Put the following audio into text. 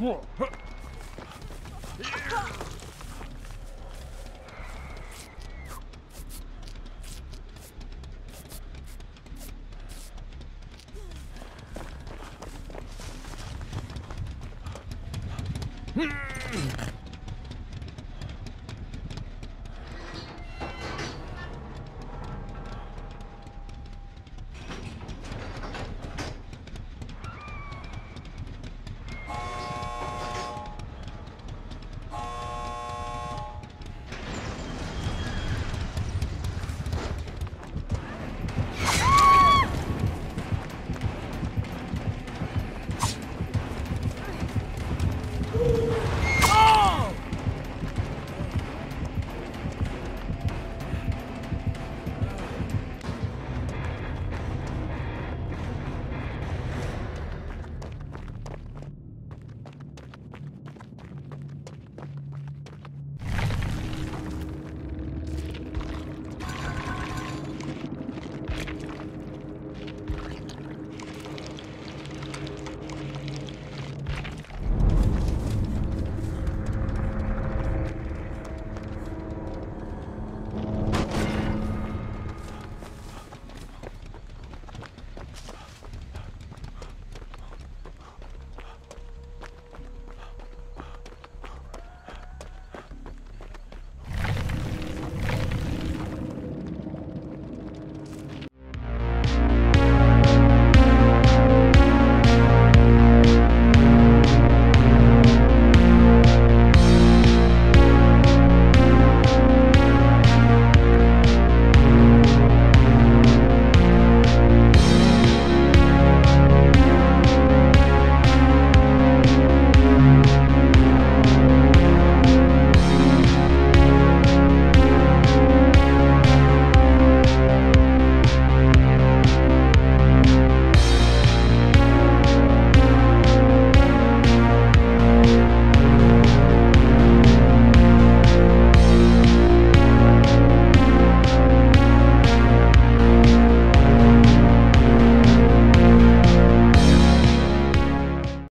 Whoa!